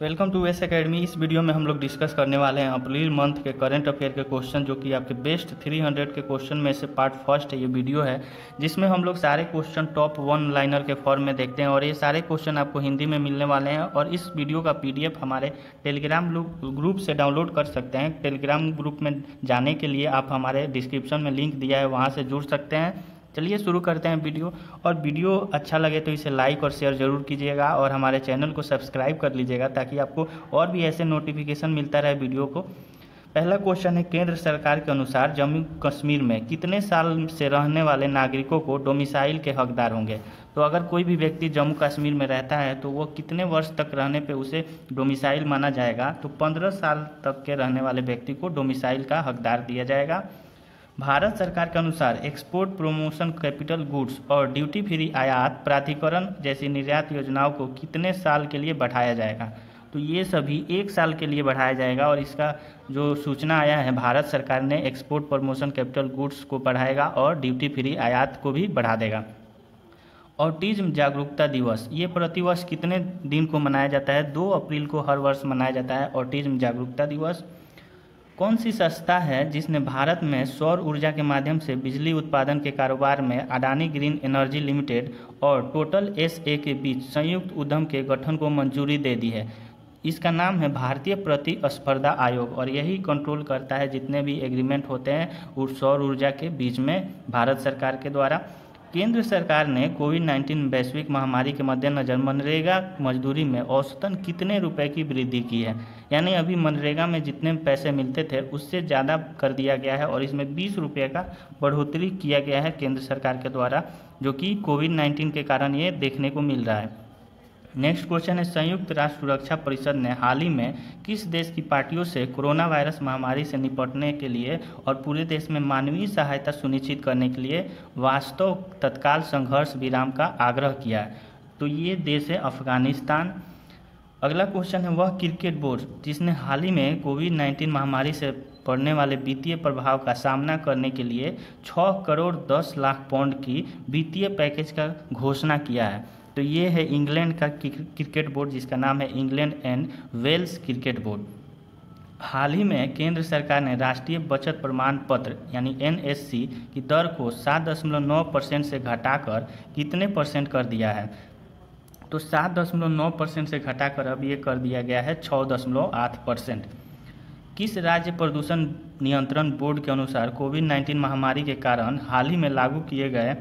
Welcome to S academy. इस video में हम लोग डिस्कस करने वाले हैं अप्रैल मंथ के करंट अफेयर के क्वेश्चन, जो कि आपके बेस्ट 300 के क्वेश्चन में से पार्ट फर्स्ट है ये वीडियो है, जिसमें हम लोग सारे क्वेश्चन टॉप वन लाइनर के फॉर्म में देखते हैं और ये सारे क्वेश्चन आपको हिंदी में मिलने वाले हैं। और इस वीडियो का PDF हमारे टेलीग्राम ग्रुप से डाउनलोड कर सकते हैं। टेलीग्राम ग्रुप में जाने के लिए आप हमारे डिस्क्रिप्शन में लिंक दिया है, वहाँ से जुड़ सकते हैं। चलिए शुरू करते हैं वीडियो, और वीडियो अच्छा लगे तो इसे लाइक और शेयर ज़रूर कीजिएगा और हमारे चैनल को सब्सक्राइब कर लीजिएगा ताकि आपको और भी ऐसे नोटिफिकेशन मिलता रहे वीडियो को। पहला क्वेश्चन है, केंद्र सरकार के अनुसार जम्मू कश्मीर में कितने साल से रहने वाले नागरिकों को डोमिसाइल के हकदार होंगे? तो अगर कोई भी व्यक्ति जम्मू कश्मीर में रहता है तो वो कितने वर्ष तक रहने पे उसे डोमिसाइल माना जाएगा? तो 15 साल तक के रहने वाले व्यक्ति को डोमिसाइल का हकदार दिया जाएगा। भारत सरकार के अनुसार एक्सपोर्ट प्रमोशन कैपिटल गुड्स और ड्यूटी फ्री आयात प्राधिकरण जैसी निर्यात योजनाओं को कितने साल के लिए बढ़ाया जाएगा? तो ये सभी 1 साल के लिए बढ़ाया जाएगा। और इसका जो सूचना आया है, भारत सरकार ने एक्सपोर्ट प्रमोशन कैपिटल गुड्स को बढ़ाएगा और ड्यूटी फ्री आयात को भी बढ़ा देगा। ऑटिज्म जागरूकता दिवस ये प्रतिवर्ष कितने दिन को मनाया जाता है? 2 अप्रैल को हर वर्ष मनाया जाता है ऑटिज्म जागरूकता दिवस। कौन सी संस्था है जिसने भारत में सौर ऊर्जा के माध्यम से बिजली उत्पादन के कारोबार में अडानी ग्रीन एनर्जी लिमिटेड और टोटल SA के बीच संयुक्त उद्यम के गठन को मंजूरी दे दी है? इसका नाम है भारतीय प्रतिस्पर्धा आयोग, और यही कंट्रोल करता है जितने भी एग्रीमेंट होते हैं और सौर ऊर्जा के बीच में भारत सरकार के द्वारा। केंद्र सरकार ने कोविड-19 वैश्विक महामारी के मद्देनजर मनरेगा मजदूरी में औसतन कितने रुपए की वृद्धि की है? यानी अभी मनरेगा में जितने पैसे मिलते थे उससे ज़्यादा कर दिया गया है और इसमें 20 रुपये का बढ़ोतरी किया गया है केंद्र सरकार के द्वारा, जो कि कोविड-19 के कारण ये देखने को मिल रहा है। नेक्स्ट क्वेश्चन है, संयुक्त राष्ट्र सुरक्षा परिषद ने हाल ही में किस देश की पार्टियों से कोरोना वायरस महामारी से निपटने के लिए और पूरे देश में मानवीय सहायता सुनिश्चित करने के लिए वास्तव तत्काल संघर्ष विराम का आग्रह किया है? तो ये देश है अफगानिस्तान। अगला क्वेश्चन है, वह क्रिकेट बोर्ड जिसने हाल ही में कोविड-19 महामारी से पड़ने वाले वित्तीय प्रभाव का सामना करने के लिए 6 करोड़ 10 लाख पाउंड की वित्तीय पैकेज का घोषणा किया है। तो ये है इंग्लैंड का क्रिकेट बोर्ड, जिसका नाम है England and Wales cricket board. हाल ही में केंद्र सरकार ने राष्ट्रीय बचत प्रमाण पत्र यानी NSC की दर को 7.9% से घटाकर कितने परसेंट कर दिया है? तो 7.9% से घटाकर अब ये कर दिया गया है 6.8%। किस राज्य प्रदूषण नियंत्रण बोर्ड के अनुसार कोविड-19 महामारी के कारण हाल ही में लागू किए गए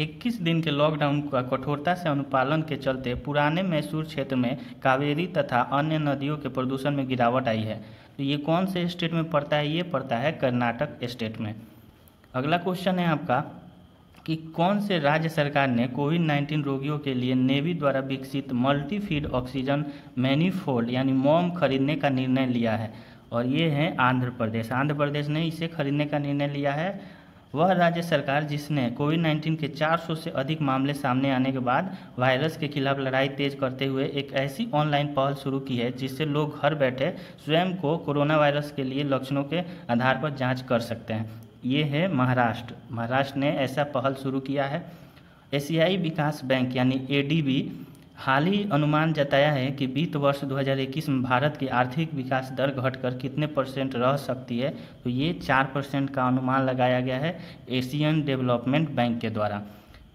21 दिन के लॉकडाउन का कठोरता से अनुपालन के चलते पुराने मैसूर क्षेत्र में कावेरी तथा अन्य नदियों के प्रदूषण में गिरावट आई है? तो ये कौन से स्टेट में पड़ता है? ये पड़ता है कर्नाटक स्टेट में। अगला क्वेश्चन है आपका कि कौन से राज्य सरकार ने कोविड-19 रोगियों के लिए नेवी द्वारा विकसित मल्टीफीड ऑक्सीजन मैनिफोल्ड यानी मोम खरीदने का निर्णय लिया है? और ये है आंध्र प्रदेश। आंध्र प्रदेश ने इसे खरीदने का निर्णय लिया है। वह राज्य सरकार जिसने कोविड-19 के 400 से अधिक मामले सामने आने के बाद वायरस के खिलाफ लड़ाई तेज करते हुए एक ऐसी ऑनलाइन पहल शुरू की है जिससे लोग घर बैठे स्वयं को कोरोना वायरस के लिए लक्षणों के आधार पर जांच कर सकते हैं। ये है महाराष्ट्र। महाराष्ट्र ने ऐसा पहल शुरू किया है। एशियाई विकास बैंक यानी ADB हाल ही अनुमान जताया है कि वित्त वर्ष 2021 में भारत की आर्थिक विकास दर घटकर कितने परसेंट रह सकती है? तो ये 4% का अनुमान लगाया गया है एशियन डेवलपमेंट बैंक के द्वारा।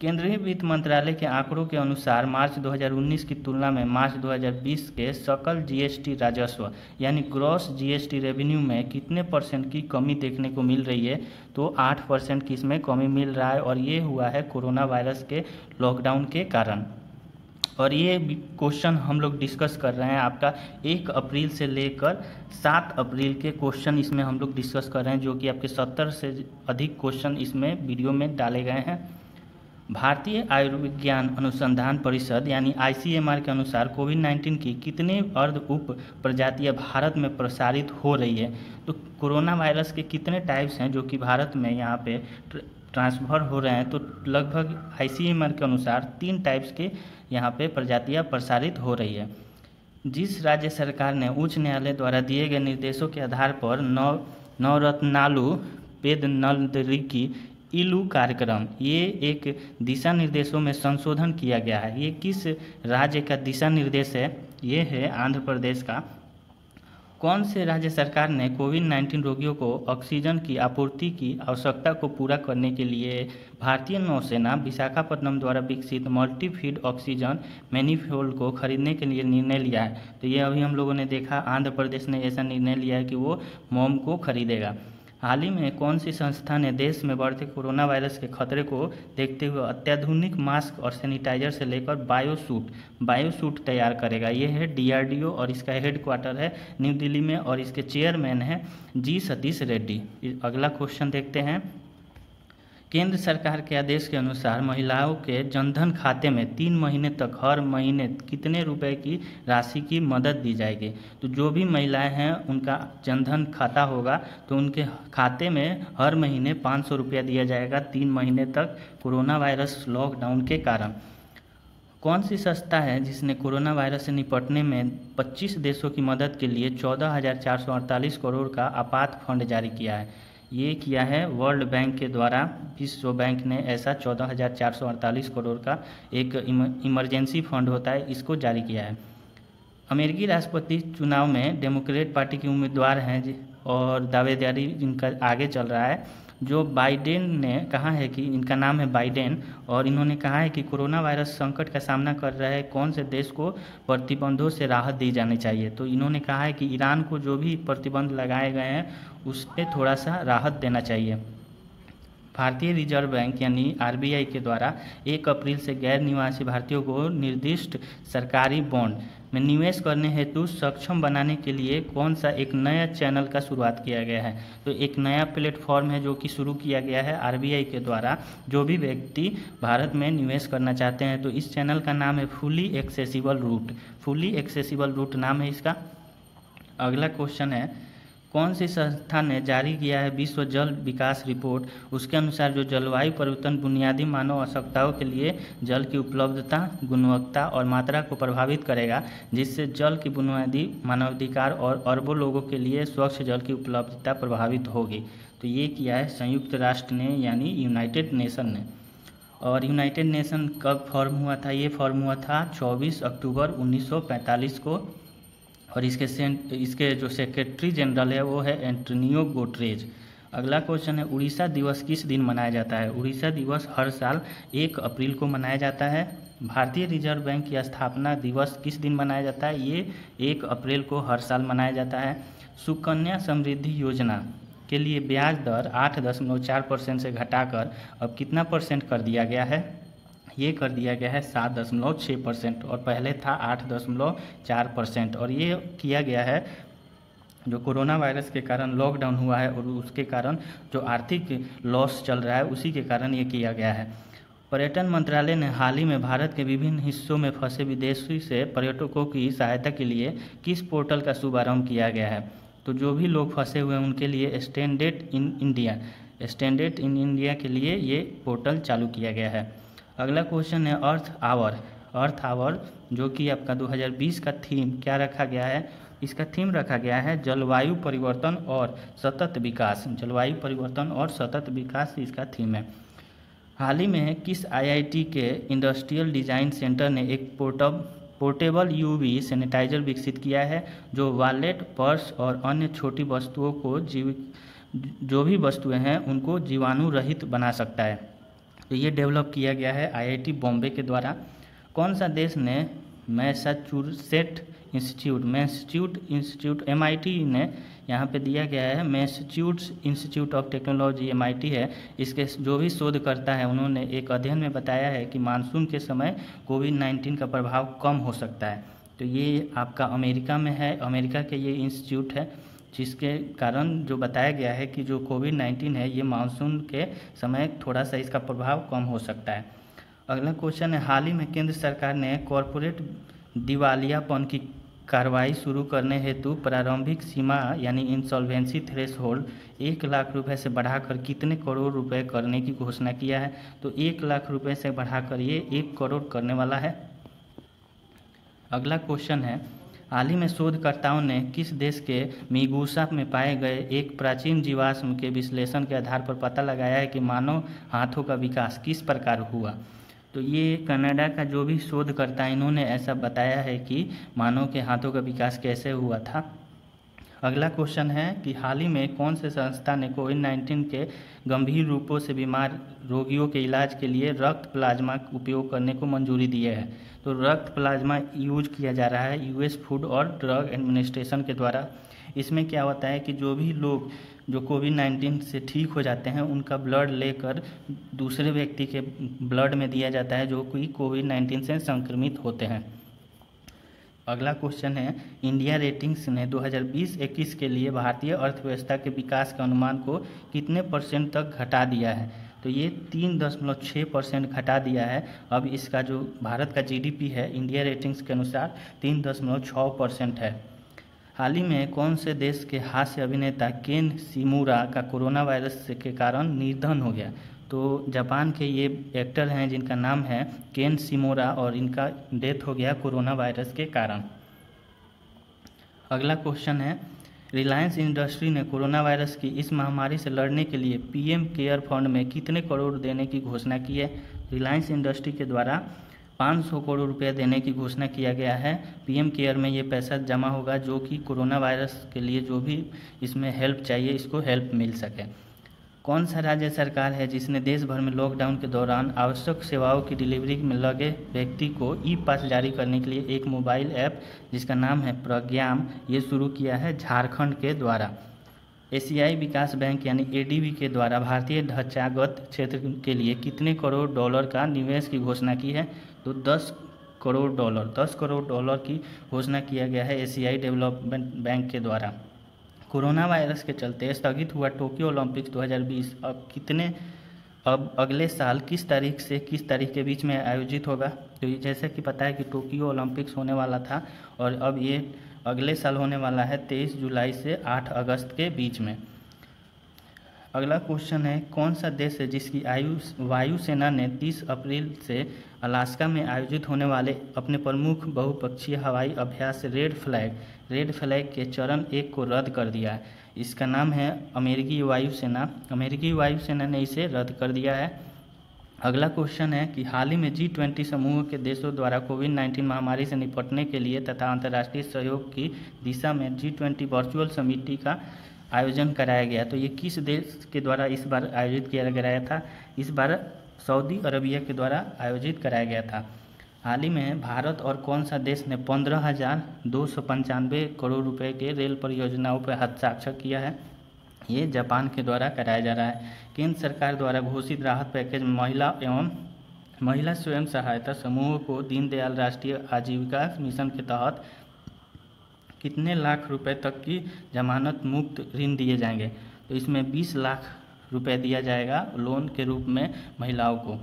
केंद्रीय वित्त मंत्रालय के आंकड़ों के अनुसार मार्च 2019 की तुलना में मार्च 2020 के सकल GST राजस्व यानी ग्रॉस GST रेवेन्यू में कितने परसेंट की कमी देखने को मिल रही है? तो 8% की इसमें कमी मिल रहा है, और ये हुआ है कोरोना वायरस के लॉकडाउन के कारण। और ये क्वेश्चन हम लोग डिस्कस कर रहे हैं आपका 1 अप्रैल से लेकर 7 अप्रैल के क्वेश्चन इसमें हम लोग डिस्कस कर रहे हैं, जो कि आपके 70 से अधिक क्वेश्चन इसमें वीडियो में डाले गए हैं। भारतीय आयुर्विज्ञान अनुसंधान परिषद यानी ICMR के अनुसार कोविड-19 की कितने अर्ध उप प्रजातियाँ भारत में प्रसारित हो रही है? तो कोरोना वायरस के कितने टाइप्स हैं जो कि भारत में यहाँ पे ट्रांसफ़र हो रहे हैं? तो लगभग ICMR के अनुसार 3 टाइप्स के यहाँ पे प्रजातियाँ प्रसारित हो रही है। जिस राज्य सरकार ने उच्च न्यायालय द्वारा दिए गए निर्देशों के आधार पर नवरत्नालु पेदनलरिकी इलू कार्यक्रम, ये एक दिशा निर्देशों में संशोधन किया गया है। ये किस राज्य का दिशा निर्देश है? ये है आंध्र प्रदेश का। कौन से राज्य सरकार ने कोविड-19 रोगियों को ऑक्सीजन की आपूर्ति की आवश्यकता को पूरा करने के लिए भारतीय नौसेना विशाखापट्टनम द्वारा विकसित मल्टीफीड ऑक्सीजन मैनिफोल्ड को खरीदने के लिए निर्णय लिया है? तो ये अभी हम लोगों ने देखा, आंध्र प्रदेश ने ऐसा निर्णय लिया है कि वो मोम को खरीदेगा। हाल ही में कौन सी संस्था ने देश में बढ़ते कोरोना वायरस के खतरे को देखते हुए अत्याधुनिक मास्क और सैनिटाइजर से लेकर बायोसूट तैयार करेगा? ये है डीआरडीओ और इसका हेडक्वार्टर है न्यू दिल्ली में और इसके चेयरमैन हैं जी सतीश रेड्डी। अगला क्वेश्चन देखते हैं। केंद्र सरकार के आदेश के अनुसार महिलाओं के जनधन खाते में 3 महीने तक हर महीने कितने रुपए की राशि की मदद दी जाएगी? तो जो भी महिलाएं हैं उनका जनधन खाता होगा तो उनके खाते में हर महीने 500 रुपया दिया जाएगा 3 महीने तक कोरोना वायरस लॉकडाउन के कारण। कौन सी संस्था है जिसने कोरोना वायरस से निपटने में 25 देशों की मदद के लिए 14,448 करोड़ का आपात फंड जारी किया है? ये किया है वर्ल्ड बैंक के द्वारा। विश्व बैंक ने ऐसा 14,448 करोड़ का एक इमरजेंसी फंड होता है, इसको जारी किया है। अमेरिकी राष्ट्रपति चुनाव में डेमोक्रेट पार्टी के उम्मीदवार हैं और दावेदारी इनका आगे चल रहा है। जो बाइडेन ने कहा है कि इनका नाम है बाइडेन और इन्होंने कहा है कि कोरोना वायरस संकट का सामना कर रहे कौन से देश को प्रतिबंधों से राहत दी जानी चाहिए? तो इन्होंने कहा है कि ईरान को जो भी प्रतिबंध लगाए गए हैं उस पर थोड़ा सा राहत देना चाहिए। भारतीय रिजर्व बैंक यानी आरबीआई के द्वारा 1 अप्रैल से गैर निवासी भारतीयों को निर्दिष्ट सरकारी बॉन्ड में निवेश करने हेतु सक्षम बनाने के लिए कौन सा एक नया चैनल का शुरुआत किया गया है? तो एक नया प्लेटफॉर्म है जो कि शुरू किया गया है आरबीआई के द्वारा। जो भी व्यक्ति भारत में निवेश करना चाहते हैं तो इस चैनल का नाम है fully accessible route. Fully accessible route नाम है इसका। अगला क्वेश्चन है, कौन सी संस्था ने जारी किया है विश्व जल विकास रिपोर्ट? उसके अनुसार जो जलवायु परिवर्तन बुनियादी मानव आवश्यकताओं के लिए जल की उपलब्धता, गुणवत्ता और मात्रा को प्रभावित करेगा, जिससे जल की बुनियादी मानवाधिकार और अरबों लोगों के लिए स्वच्छ जल की उपलब्धता प्रभावित होगी। तो ये किया है संयुक्त राष्ट्र ने यानी यूनाइटेड नेशन ने। और यूनाइटेड नेशन कब फॉर्म हुआ था? ये फॉर्म हुआ था 24 अक्टूबर 1945 को और इसके जो सेक्रेटरी जनरल है वो है एंटोनियो गोटरेज। अगला क्वेश्चन है, उड़ीसा दिवस किस दिन मनाया जाता है? उड़ीसा दिवस हर साल 1 अप्रैल को मनाया जाता है। भारतीय रिजर्व बैंक की स्थापना दिवस किस दिन मनाया जाता है? ये 1 अप्रैल को हर साल मनाया जाता है। सुकन्या समृद्धि योजना के लिए ब्याज दर 8.4% से घटाकर अब कितना परसेंट कर दिया गया है? ये कर दिया गया है 7.6% और पहले था 8.4% और ये किया गया है जो कोरोना वायरस के कारण लॉकडाउन हुआ है और उसके कारण जो आर्थिक लॉस चल रहा है उसी के कारण ये किया गया है। पर्यटन मंत्रालय ने हाल ही में भारत के विभिन्न हिस्सों में फंसे विदेशी से पर्यटकों की सहायता के लिए किस पोर्टल का शुभारंभ किया गया है? तो जो भी लोग फंसे हुए हैं उनके लिए स्टैंडर्ड इन इंडिया के लिए ये पोर्टल चालू किया गया है। अगला क्वेश्चन है अर्थ आवर जो कि आपका 2020 का थीम क्या रखा गया है? इसका थीम रखा गया है जलवायु परिवर्तन और सतत विकास। जलवायु परिवर्तन और सतत विकास इसका थीम है। हाल ही में किस आईआईटी के इंडस्ट्रियल डिजाइन सेंटर ने एक पोर्टेबल यूवी सैनिटाइजर विकसित किया है जो वॉलेट, पर्स और अन्य छोटी वस्तुओं को जो भी वस्तुएँ हैं उनको जीवाणु रहित बना सकता है? तो ये डेवलप किया गया है आईआईटी बॉम्बे के द्वारा। कौन सा देश ने मैसाचुसेट्स इंस्टीट्यूट एमआईटी ने यहाँ पे दिया गया है Massachusetts institute of technology MIT है, इसके जो भी शोधकर्ता है उन्होंने एक अध्ययन में बताया है कि मानसून के समय कोविड-19 का प्रभाव कम हो सकता है। तो ये आपका अमेरिका में है, अमेरिका के ये इंस्टीट्यूट है जिसके कारण जो बताया गया है कि जो कोविड-19 है ये मानसून के समय थोड़ा सा इसका प्रभाव कम हो सकता है। अगला क्वेश्चन है, हाल ही में केंद्र सरकार ने कॉरपोरेट दिवालियापन की कार्रवाई शुरू करने हेतु प्रारंभिक सीमा यानी इंसॉल्वेंसी थ्रेशहोल्ड 1 लाख रुपए से बढ़ाकर कितने करोड़ रुपए करने की घोषणा किया है? तो 1 लाख रुपए से बढ़ाकर ये 1 करोड़ करने वाला है। अगला क्वेश्चन है, हाल ही में शोधकर्ताओं ने किस देश के मिगुसा में पाए गए एक प्राचीन जीवाश्म के विश्लेषण के आधार पर पता लगाया है कि मानव हाथों का विकास किस प्रकार हुआ। तो ये कनाडा का जो भी शोधकर्ता इन्होंने ऐसा बताया है कि मानव के हाथों का विकास कैसे हुआ था। अगला क्वेश्चन है कि हाल ही में कौन से संस्था ने कोविड-19 के गंभीर रूपों से बीमार रोगियों के इलाज के लिए रक्त प्लाज्मा का उपयोग करने को मंजूरी दी है। तो रक्त प्लाज्मा यूज किया जा रहा है यूएस फूड और ड्रग एडमिनिस्ट्रेशन के द्वारा। इसमें क्या होता है कि जो भी लोग जो कोविड-19 से ठीक हो जाते हैं उनका ब्लड लेकर दूसरे व्यक्ति के ब्लड में दिया जाता है जो कि कोविड-19 से संक्रमित होते हैं। अगला क्वेश्चन है इंडिया रेटिंग्स ने 2020-21 के लिए भारतीय अर्थव्यवस्था के विकास के अनुमान को कितने % तक घटा दिया है। तो ये 3.6% घटा दिया है। अब इसका जो भारत का जीडीपी है इंडिया रेटिंग्स के अनुसार 3.6% है। हाल ही में कौन से देश के हास्य अभिनेता केन शिमुरा का कोरोना वायरस के कारण निधन हो गया। तो जापान के ये एक्टर हैं जिनका नाम है केन शिमोरा और इनका डेथ हो गया कोरोना वायरस के कारण। अगला क्वेश्चन है रिलायंस इंडस्ट्री ने कोरोना वायरस की इस महामारी से लड़ने के लिए पीएम केयर फंड में कितने करोड़ देने की घोषणा की है। रिलायंस इंडस्ट्री के द्वारा 500 करोड़ रुपया देने की घोषणा किया गया है। पीएम केयर में ये पैसा जमा होगा जो कि कोरोना वायरस के लिए जो भी इसमें हेल्प चाहिए इसको हेल्प मिल सके। कौन सा राज्य सरकार है जिसने देश भर में लॉकडाउन के दौरान आवश्यक सेवाओं की डिलीवरी में लगे व्यक्ति को ई पास जारी करने के लिए एक मोबाइल ऐप जिसका नाम है प्रज्ञाम ये शुरू किया है झारखंड के द्वारा। एशियाई विकास बैंक यानी एडीबी के द्वारा भारतीय ढांचागत क्षेत्र के लिए कितने करोड़ डॉलर का निवेश की घोषणा की है। तो 10 करोड़ डॉलर की घोषणा किया गया है एशियाई डेवलपमेंट बैंक के द्वारा। कोरोना वायरस के चलते स्थगित हुआ टोक्यो ओलंपिक्स 2020 अब अगले साल किस तारीख से किस तारीख के बीच में आयोजित होगा। तो जैसे कि पता है कि टोक्यो ओलंपिक्स होने वाला था और अब ये अगले साल होने वाला है 23 जुलाई से 8 अगस्त के बीच में। अगला क्वेश्चन है कौन सा देश है जिसकी वायुसेना ने 30 अप्रैल से अलास्का में आयोजित होने वाले अपने प्रमुख बहुपक्षीय हवाई अभ्यास रेड फ्लैग के चरण 1 को रद्द कर दिया है। इसका नाम है अमेरिकी वायुसेना ने इसे रद्द कर दिया है। अगला क्वेश्चन है कि हाल ही में G20 समूह के देशों द्वारा कोविड-19 महामारी से निपटने के लिए तथा अंतर्राष्ट्रीय सहयोग की दिशा में G20 वर्चुअल समिति का आयोजन कराया गया। तो ये किस देश के द्वारा इस बार आयोजित किया गया था। इस बार सऊदी अरबिया के द्वारा आयोजित कराया गया था। हाल ही में भारत और कौन सा देश ने 15,295 करोड़ रुपये के रेल परियोजनाओं पर हस्ताक्षर किया है। ये जापान के द्वारा कराया जा रहा है। केंद्र सरकार द्वारा घोषित राहत पैकेज में महिला स्वयं सहायता समूहों को दीनदयाल राष्ट्रीय आजीविका मिशन के तहत कितने लाख रुपए तक की जमानत मुक्त ऋण दिए जाएंगे। तो इसमें 20 लाख रुपए दिया जाएगा लोन के रूप में महिलाओं को।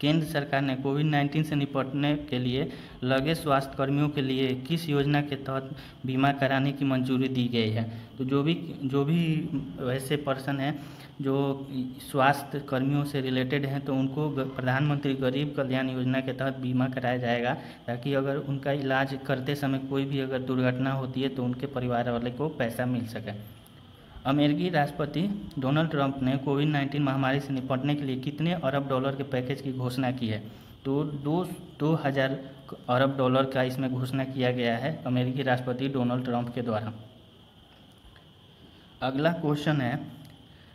केंद्र सरकार ने कोविड-19 से निपटने के लिए लगे स्वास्थ्यकर्मियों के लिए किस योजना के तहत बीमा कराने की मंजूरी दी गई है। तो जो भी वैसे पर्सन हैं जो स्वास्थ्य कर्मियों से रिलेटेड हैं तो उनको प्रधानमंत्री गरीब कल्याण योजना के तहत बीमा कराया जाएगा ताकि अगर उनका इलाज करते समय कोई भी अगर दुर्घटना होती है तो उनके परिवार वाले को पैसा मिल सके। अमेरिकी राष्ट्रपति डोनाल्ड ट्रंप ने कोविड-19 महामारी से निपटने के लिए कितने अरब डॉलर के पैकेज की घोषणा की है। तो 2,000 अरब डॉलर का इसमें घोषणा किया गया है अमेरिकी राष्ट्रपति डोनाल्ड ट्रंप के द्वारा। अगला क्वेश्चन है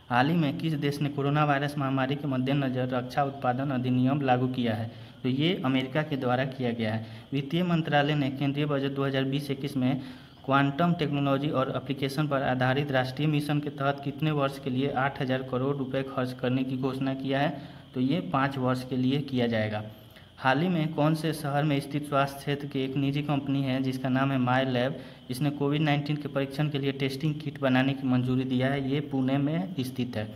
हाल ही में किस देश ने कोरोना वायरस महामारी के मद्देनजर रक्षा उत्पादन अधिनियम लागू किया है। तो ये अमेरिका के द्वारा किया गया है। वित्त मंत्रालय ने केंद्रीय बजट 2020-21 में क्वांटम टेक्नोलॉजी और एप्लीकेशन पर आधारित राष्ट्रीय मिशन के तहत कितने वर्ष के लिए 8,000 करोड़ रुपए खर्च करने की घोषणा किया है। तो ये 5 वर्ष के लिए किया जाएगा। हाल ही में कौन से शहर में स्थित स्वास्थ्य क्षेत्र की एक निजी कंपनी है जिसका नाम है माई लैब इसने कोविड-19 के परीक्षण के लिए टेस्टिंग किट बनाने की मंजूरी दिया है। ये पुणे में स्थित है।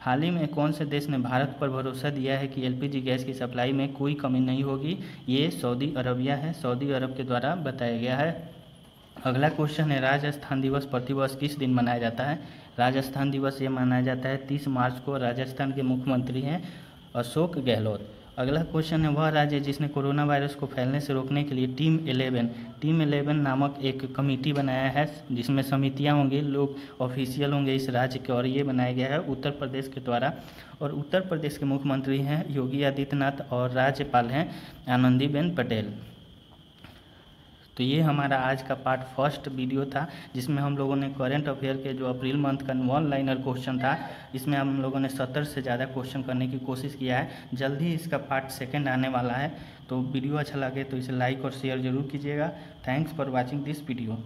हाल ही में कौन से देश ने भारत पर भरोसा दिया है कि एलपीजी गैस की सप्लाई में कोई कमी नहीं होगी। ये सऊदी अरबिया है। सऊदी अरब के द्वारा बताया गया है। अगला क्वेश्चन है राजस्थान दिवस प्रतिवर्ष किस दिन मनाया जाता है। राजस्थान दिवस ये मनाया जाता है 30 मार्च को। राजस्थान के मुख्यमंत्री हैं अशोक गहलोत अगला क्वेश्चन है वह राज्य जिसने कोरोना वायरस को फैलने से रोकने के लिए टीम 11 नामक एक कमेटी बनाया है, जिसमें समितियां होंगी, लोग ऑफिशियल होंगे इस राज्य के, और ये बनाया गया है उत्तर प्रदेश के द्वारा। और उत्तर प्रदेश के मुख्यमंत्री हैं योगी आदित्यनाथ और राज्यपाल हैं आनंदीबेन पटेल। तो ये हमारा आज का पार्ट फर्स्ट वीडियो था, जिसमें हम लोगों ने करंट अफेयर के जो अप्रैल मंथ का वन लाइनर क्वेश्चन था, इसमें हम लोगों ने 70 से ज़्यादा क्वेश्चन करने की कोशिश किया है। जल्द ही इसका पार्ट सेकंड आने वाला है। तो वीडियो अच्छा लगे तो इसे लाइक और शेयर जरूर कीजिएगा। Thanks for watching this video.